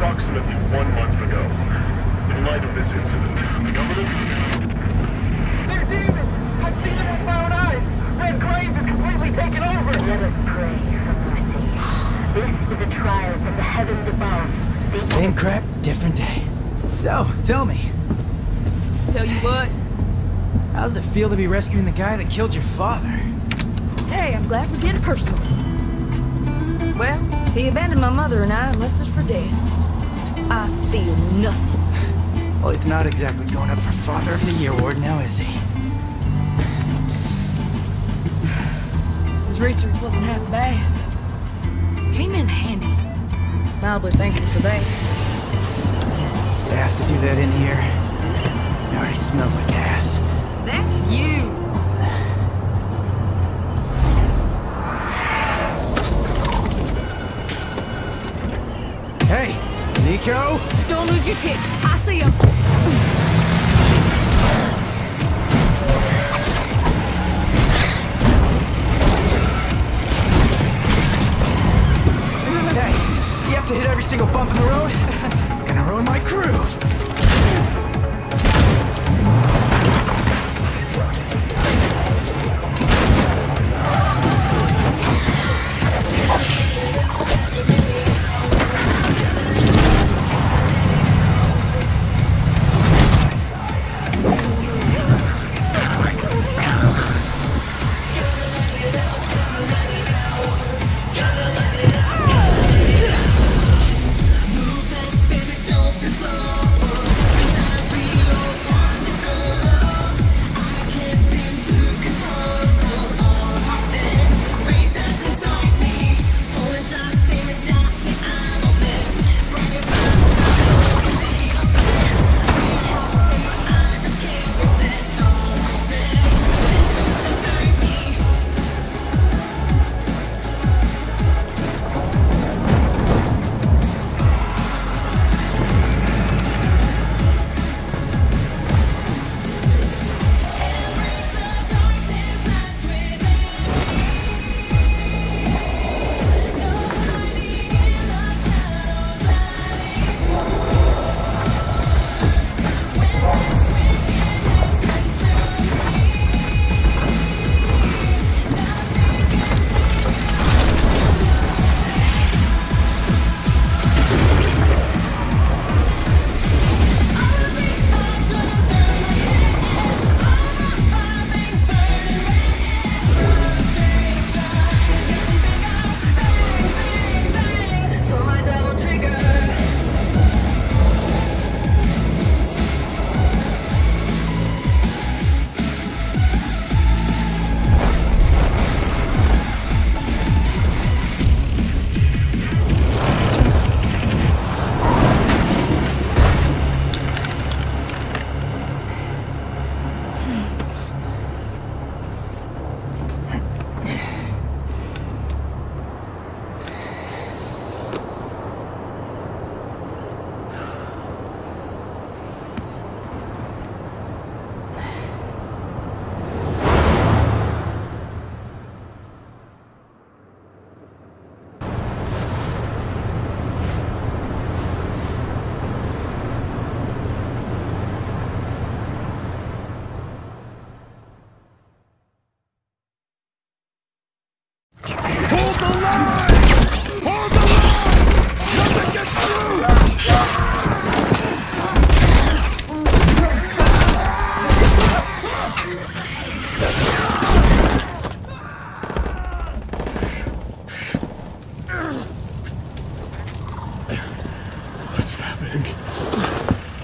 approximately 1 month ago. In light of this incident, the government... They're demons! I've seen it with my own eyes! Red Grave is completely taken over! Let us pray for mercy. This is a trial from the heavens above. Same crap, different day. So, tell me. Tell you what? How does it feel to be rescuing the guy that killed your father? Hey, I'm glad we're getting personal. Well, he abandoned my mother and I and left us for dead. So I feel nothing. Well, he's not exactly going up for Father of the Year award now, is he? His research wasn't half bad. Came in handy. Mildly thankful for that. They have to do that in here. It already smells like ass. That's you! Hey! Nico? Don't lose your tits! I see him! Hey! You have to hit every single bump in the road? Gonna ruin my groove!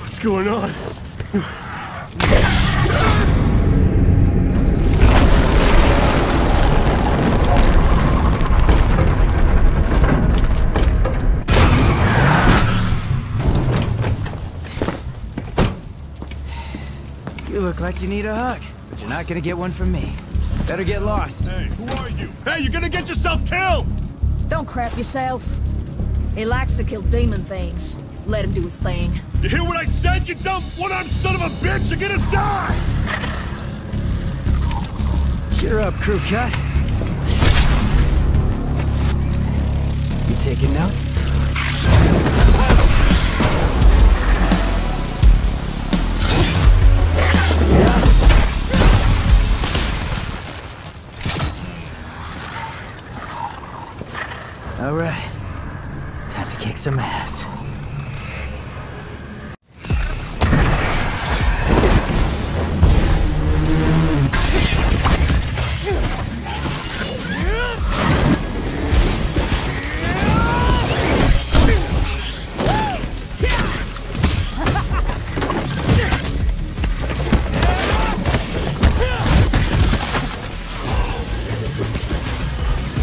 What's going on? You look like you need a hug, but you're not gonna get one from me. Better get lost. Hey, who are you? Hey, you're gonna get yourself killed! Don't crap yourself. He likes to kill demon things. Let him do his thing. You hear what I said, you dumb one-armed son of a bitch? You're gonna die! Cheer up, crew cut. You taking notes? makes a mess.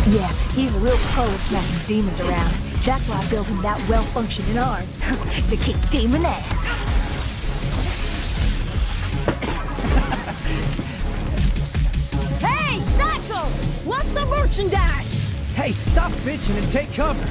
Yeah, he's a real pro at smacking demons around. That's why I built him that well-functioning arm. To kick demon ass. Hey, Psycho! Watch the merchandise! Hey, stop bitching and take cover!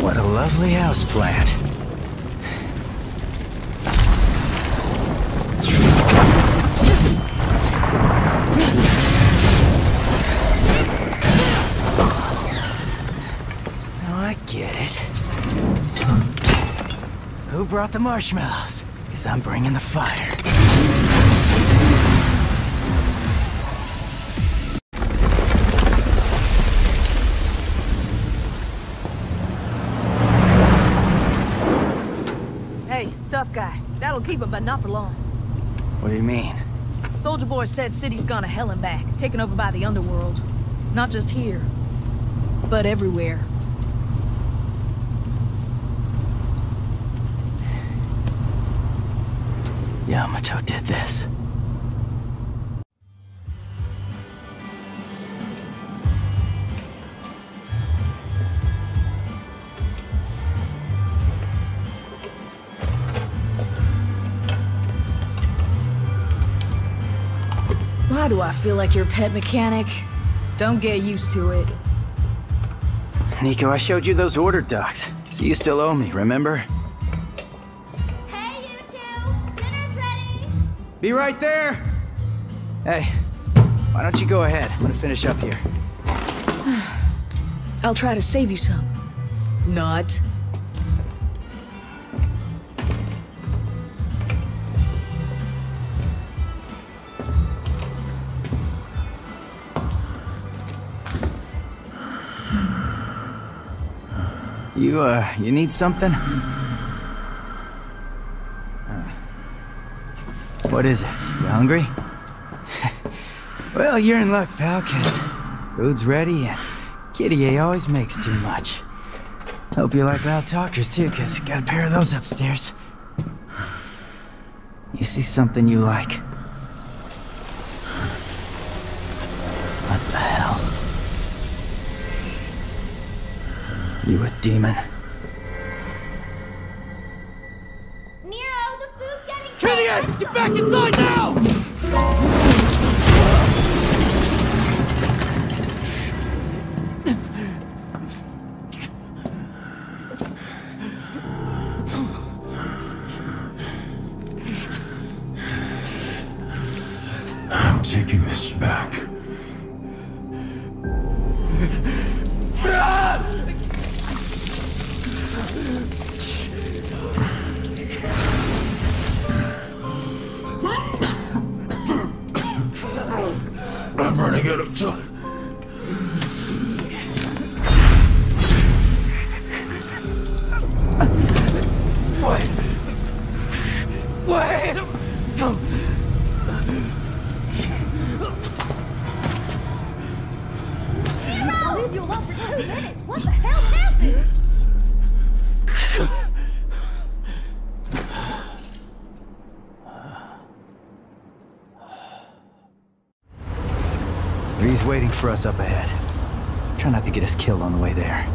What a lovely house plant. Oh, I get it. Who brought the marshmallows? 'Cause I'm bringing the fire. Tough guy. That'll keep him, but not for long. What do you mean? Soldier Boy said city's gone to hell and back, taken over by the underworld. Not just here, but everywhere. Yamato did this. Why do I feel like your pet mechanic? Don't get used to it. Nico, I showed you those order docs, so you still owe me, remember? Hey, you two! Dinner's ready! Be right there! Hey, why don't you go ahead? I'm gonna finish up here. I'll try to save you some. Not. You need something? What is it? You hungry? Well, you're in luck, pal, 'cause food's ready and Kitty always makes too much. Hope you like loud talkers, too, 'cause got a pair of those upstairs. You see something you like. What the hell? You a demon. Nero, the food's getting cold! Trinidad, get back inside now! I'm taking this back. I'm running out of time. Wait! I'll leave you alone for 2 minutes. What the hell happened? He's waiting for us up ahead. Try not to get us killed on the way there.